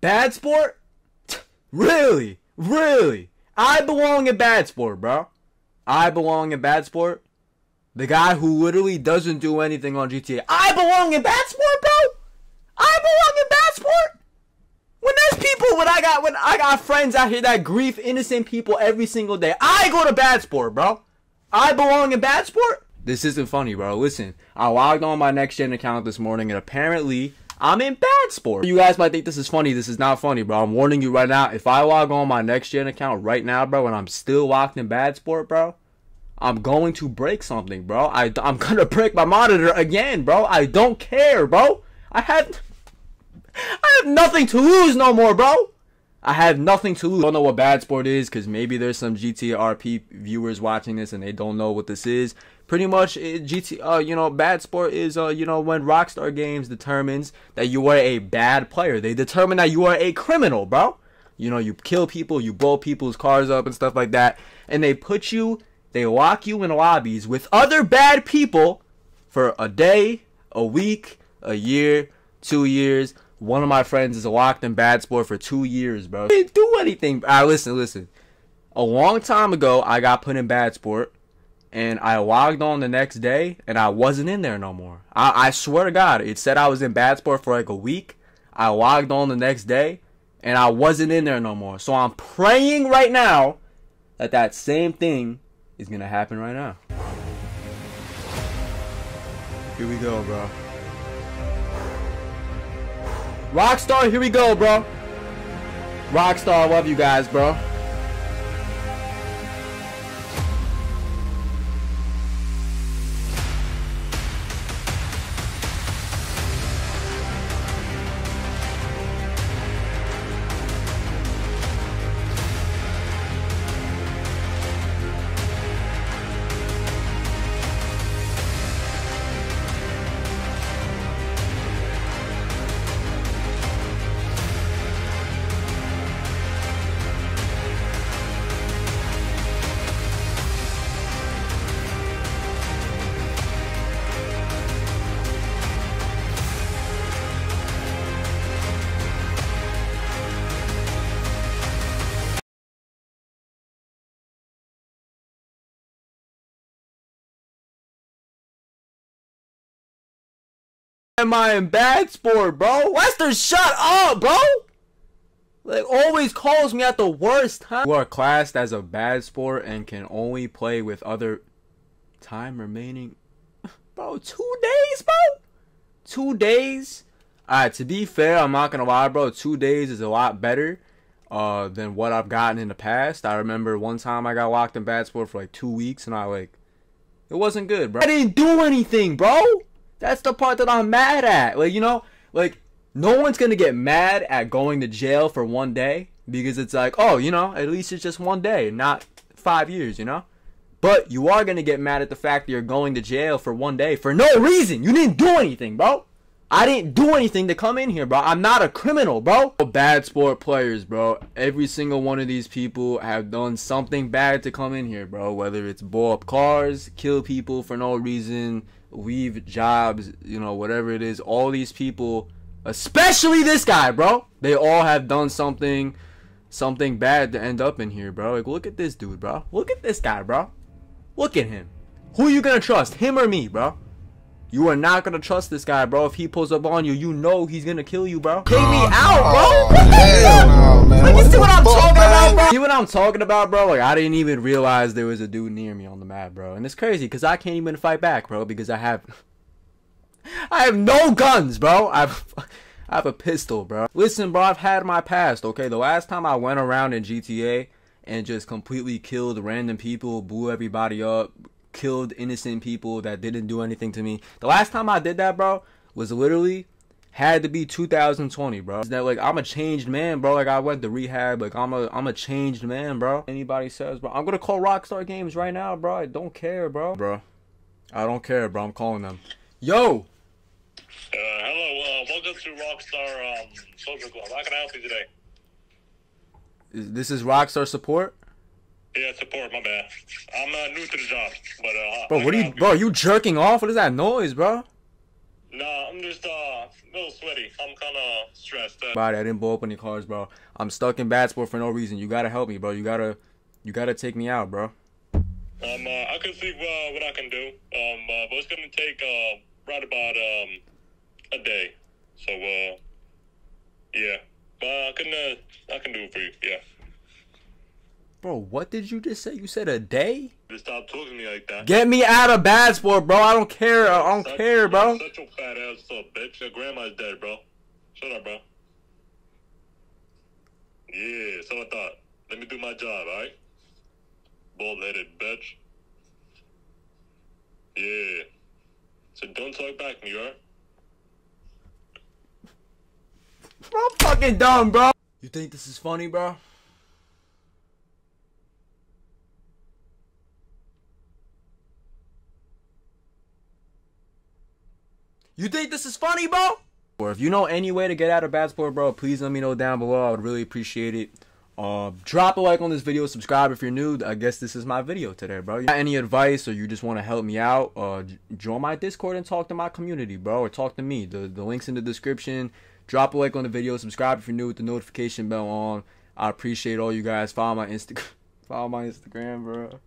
Bad sport? Really? Really? I belong in bad sport, bro. I belong in bad sport. The guy who literally doesn't do anything on GTA. I belong in bad sport, bro. I belong in bad sport. When there's people, when I got friends out here that grief innocent people every single day, I go to bad sport, bro. I belong in bad sport. This isn't funny, bro. Listen, I logged on my next gen account this morning and apparently I'm in bad sport. You guys might think this is funny. This is not funny, bro. I'm warning you right now. If I log on my next gen account right now, bro, and I'm still locked in bad sport, bro, I'm going to break something, bro. I'm going to break my monitor again, bro. I don't care, bro. I have nothing to lose no more, bro. I have nothing to lose. I don't know what bad sport is because maybe there's some GTRP viewers watching this and they don't know what this is. Pretty much, bad sport is, when Rockstar Games determines that you are a bad player. They determine that you are a criminal, bro. You know, you kill people, you blow people's cars up and stuff like that. And they lock you in lobbies with other bad people for a day, a week, a year, 2 years. One of my friends is locked in bad sport for 2 years, bro. They didn't do anything. All right, listen. A long time ago, I got put in bad sport. And I logged on the next day, and I wasn't in there no more. I swear to God, it said I was in bad sport for like a week. I logged on the next day, and I wasn't in there no more. So I'm praying right now that that same thing is going to happen right now. Here we go, bro. Rockstar, here we go, bro. Rockstar, I love you guys, bro. Am I in bad sport, bro? Lester, shut up, bro. Like, always calls me at the worst time. You are classed as a bad sport and can only play with other time remaining. Bro, 2 days, bro? 2 days? Alright, to be fair, I'm not gonna lie, bro. 2 days is a lot better than what I've gotten in the past. I remember one time I got locked in bad sport for like 2 weeks and it wasn't good, bro. I didn't do anything, bro. That's the part that I'm mad at. Like, you know, like, no one's going to get mad at going to jail for 1 day because it's like, oh, you know, at least it's just 1 day, not 5 years, you know? But you are going to get mad at the fact that you're going to jail for 1 day for no reason. You didn't do anything, bro. I didn't do anything to come in here, bro. I'm not a criminal, bro. Bad sport players, bro. Every single one of these people have done something bad to come in here, bro. Whether it's blow up cars, kill people for no reason, leave jobs, you know, whatever it is. All these people, especially this guy, bro, they all have done something bad to end up in here, bro. Like, look at this dude, bro. Look at this guy, bro. Look at him. Who are you gonna trust, him or me, bro? You are not gonna trust this guy, bro. If he pulls up on you, you know he's gonna kill you, bro. Take me out, bro. What the hell? Like, you see what I'm talking about, bro? See what I'm talking about, bro? Like, I didn't even realize there was a dude near me on the map, bro. And it's crazy because I can't even fight back, bro, because I have no guns, bro. I have a pistol, bro. Listen, bro, I've had my past, okay? The last time I went around in GTA and just completely killed random people, blew everybody up, killed innocent people that didn't do anything to me. The last time I did that, bro, was literally had to be 2020, bro. Is that like I'm a changed man, bro? Like I went to rehab. Like I'm a changed man, bro. Anybody says, bro, I'm gonna call Rockstar Games right now, bro. I don't care, bro. Bro, I don't care, bro. I'm calling them. Yo. Hello. Welcome to Rockstar Social Club. How can I help you today? This is Rockstar support. Yeah, support, my bad. I'm new to the job, but... bro, what are you... Bro, you jerking off? What is that noise, bro? Nah, I'm just a little sweaty. I'm kind of stressed. Body, I didn't blow up any cars, bro. I'm stuck in bad sport for no reason. You gotta help me, bro. You gotta take me out, bro. I can see what I can do. But it's gonna take right about a day. So yeah. But I can do it for you. Yeah. Bro, what did you just say? You said a day? Just stop talking to me like that. Get me out of bad sport, bro. I don't care. I don't care, bro. Shut your fat ass up, bitch. Your grandma's dead, bro. Shut up, bro. Yeah, so I thought. Let me do my job, alright? Bald-headed bitch. Yeah. So don't talk back to me, alright? Bro, I'm fucking dumb, bro. You think this is funny, bro? You think this is funny, bro? Or if you know any way to get out of bad sport, bro, please let me know down below. I would really appreciate it. Drop a like on this video. Subscribe if you're new. I guess this is my video today, bro. You got any advice or you just want to help me out, join my Discord and talk to my community, bro, or talk to me. The link's in the description. Drop a like on the video. Subscribe if you're new with the notification bell on. I appreciate all you guys. Follow my Instagram, bro.